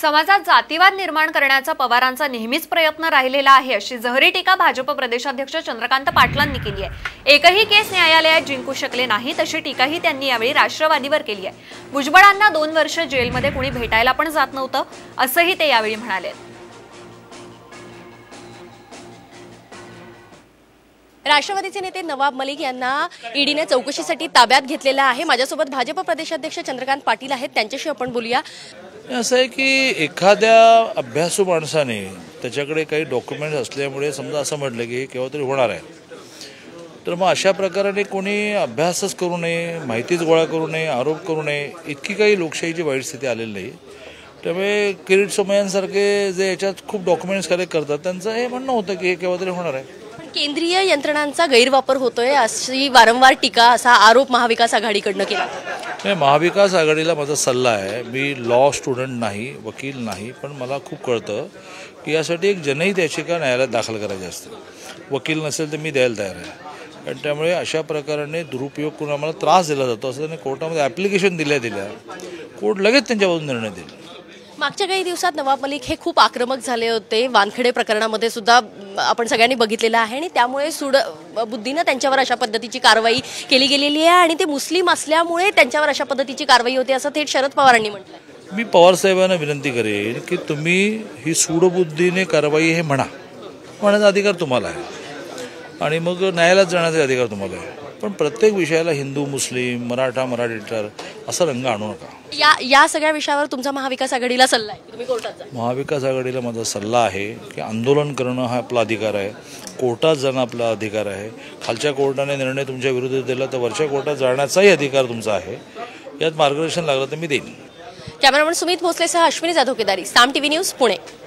समाजात जातीवाद निर्माण करण्याचा पवारांचा नेहमीच प्रयत्न राहिलेला आहे अशी जहरी टीका भाजप प्रदेशाध्यक्ष चंद्रकांत पाटलांनी केली आहे। एकही केस न्यायालयात जिंकू शकले नाही तशी टीकाही त्यांनी यावेळी राष्ट्रवादीवर केली आहे। भुजबळांना 2 वर्ष जेलमध्ये कोणी भेटायला पण जात नव्हतं असंही ते यावेळी म्हणाले। राष्ट्रवादीचे नेते नवाब मलिक यांना ईडीने चौकशीसाठी ताब्यात घेतलेला आहे। माझ्यासोबत भाजप प्रदेशाध्यक्ष चंद्रकांत पाटील आहेत, त्यांच्याशी आपण बोलूया। असं आहे की एखाद्या अभ्यासू माणसाने त्याच्याकडे काही डॉक्युमेंट्स असल्यामुळे समजा असं म्हटलं की केव्हा तरी होणार आहे, तर मग अशा प्रकारे कोणी अभ्यासच करू नये, माहितीच गोळा करू नये, आरोप करू नये। इतकी काही लोकशाहीची वाईट स्थिती आलेली नाही, त्यामुळे किरीट सोमय्यांसारखे जे याच्यात खूप डॉक्युमेंट्स कलेक्ट करतात त्यांचं हे म्हणणं होतं की हे केव्हा तरी होणार आहे। केंद्रीय यंत्रणांचा गैरवापर होतोय अशी वारंवार टीका असा आरोप महाविकास आघाडीकडनं केला। नाही, महाविकास आघाडीला माझा सल्ला आहे, मी लॉ स्टुडंट नाही, वकील नाही, पण मला खूप कळतं की यासाठी एक जनहित याचिका न्यायालयात दाखल करायची असते। वकील नसेल तर मी द्यायला तयार आहे, कारण त्यामुळे अशा प्रकाराने दुरुपयोग करून आम्हाला त्रास दिला जातो असं त्यांनी कोर्टामध्ये ॲप्लिकेशन दिल्या कोर्ट लगेच त्यांच्यावरून निर्णय दिला। मागच्या काही दिवसात नवाब मलिक हे खूप आक्रमक झाले होते, वानखडे प्रकरणामध्ये सुद्धा आपण सगळ्यांनी बघितलेलं आहे आणि त्यामुळे सूडबुद्धीनं त्यांच्यावर अशा पद्धतीची कारवाई केली गेलेली आहे आणि ते मुस्लिम असल्यामुळे त्यांच्यावर अशा पद्धतीची कारवाई होते असं थेट शरद पवारांनी म्हटलं। मी पवार साहेबांना विनंती करेन की तुम्ही ही सूडबुद्धीने कारवाई हे म्हणायचा अधिकार तुम्हाला आहे आणि मग न्यायालयात जाण्याचा अधिकार तुम्हाला आहे, पण प्रत्येक विषयाला हिंदू मुस्लिम मराठा मराठीतर असा रंग आणू नका। या सगळ्या विषयावर तुमचा महाविकास आघाडीला सल्ला आहे, तुम्ही कोर्टात जा। महाविकास आघाडीला माझा सल्ला आहे की आंदोलन करणं हा आपला अधिकार आहे, कोर्टात जाणं आपला अधिकार आहे, खालच्या कोर्टाने निर्णय तुमच्या विरुद्ध दिला तर वरच्या कोर्टात जाण्याचाही अधिकार तुमचा आहे। यात मार्गदर्शन लागलं तर मी देईन। कॅमेरामन सुमित भोसले सह अश्विनी जाधव, केदारी, साम टीव्ही न्यूज, पुणे।